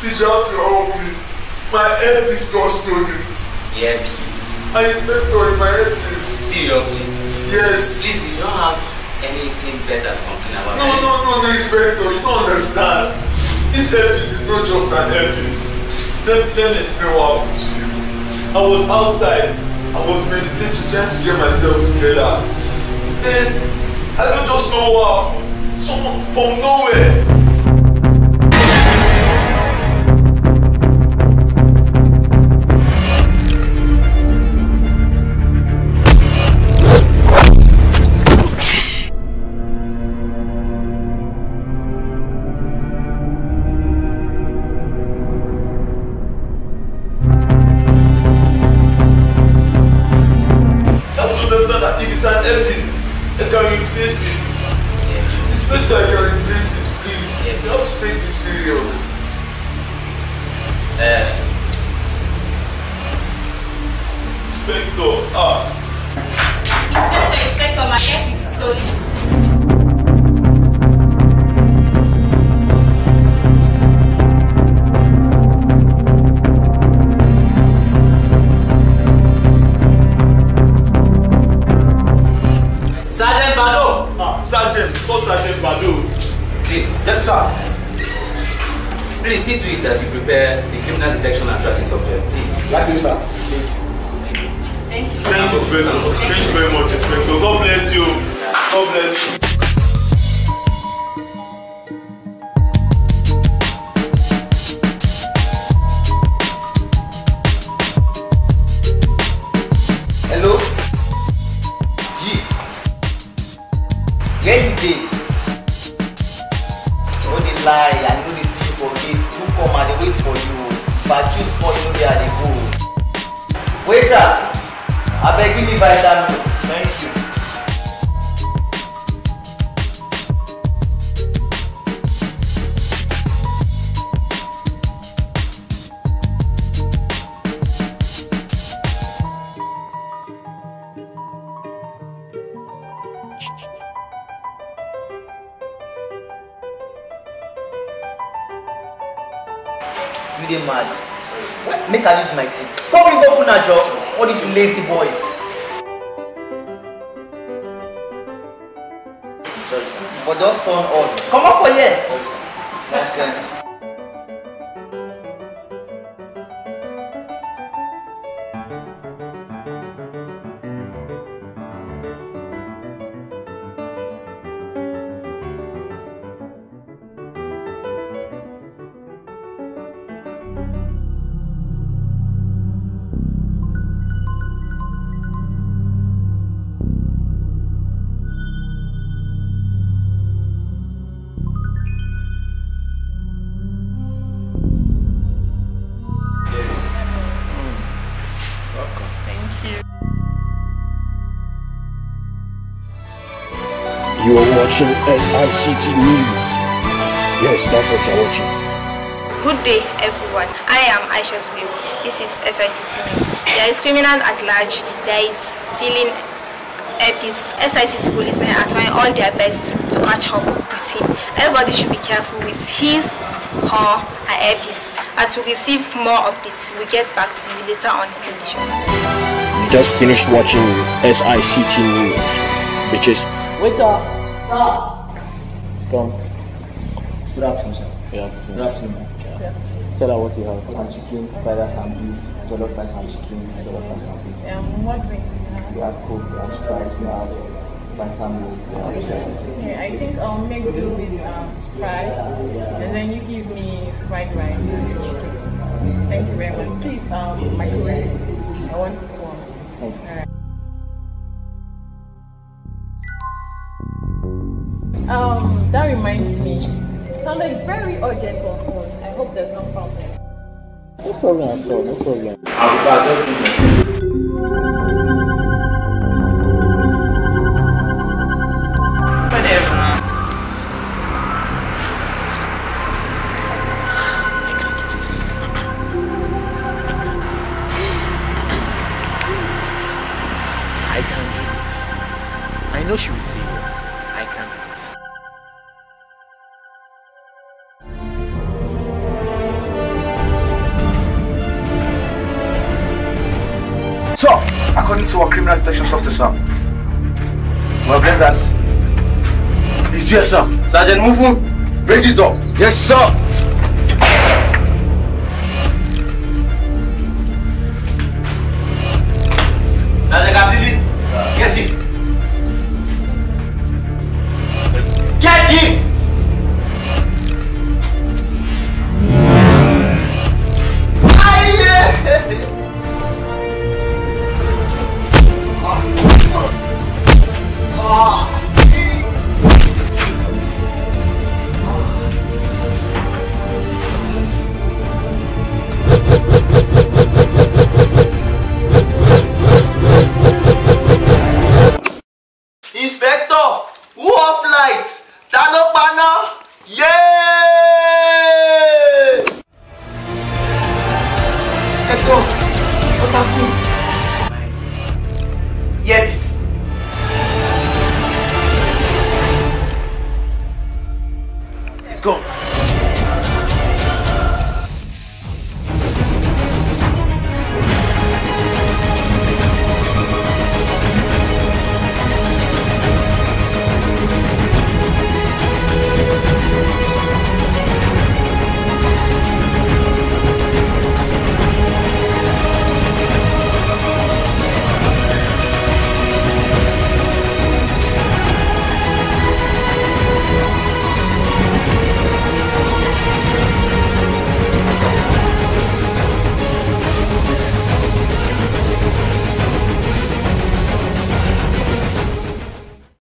This job to help me. My head is not stolen. Yeah, please. I spent on my head, please. Seriously? Yes. Please, if you don't have anything better to complain about. No, Inspector, you don't understand. This headpiece is not just an headpiece. Let me explain what happened to you. I was outside. I was meditating, trying to get myself together. Then, I don't just know what happened. Someone from nowhere. You are watching SICT News. Yes, that's what you're watching. Good day, everyone. I am Aisha Swiru. This is SICT News. There is criminal at large. There is stealing headpiece. SICT policemen are trying all their best to catch up with him. Everybody should be careful with his, her, and headpiece. As we receive more updates, we'll get back to you later on in the show. You just finished watching SICT News, which is... Wait up! Stop. It's gone. Good afternoon, sir. Good afternoon. Yeah. Tell her what you have. And chicken, fried rice and beef, jollof rice and chicken, jollof rice and beef. Yeah, what drink do you have? We have Coke, we have Sprite, we have Vitamin. Okay, I think I'll make do with Sprite, and then you give me fried rice and chicken. Thank you very much. Please, my friends, I want to go on. Thank you. All right. That reminds me, it sounded very urgent on phone. I hope there's no problem. No problem at all, no problem. I'll just leave this. Whatever. I can't do this. I can't do this. I know she will see this. criminal detection software, sir. My blenders. He's here, sir. Sergeant, move on. Break this door. Yes, sir.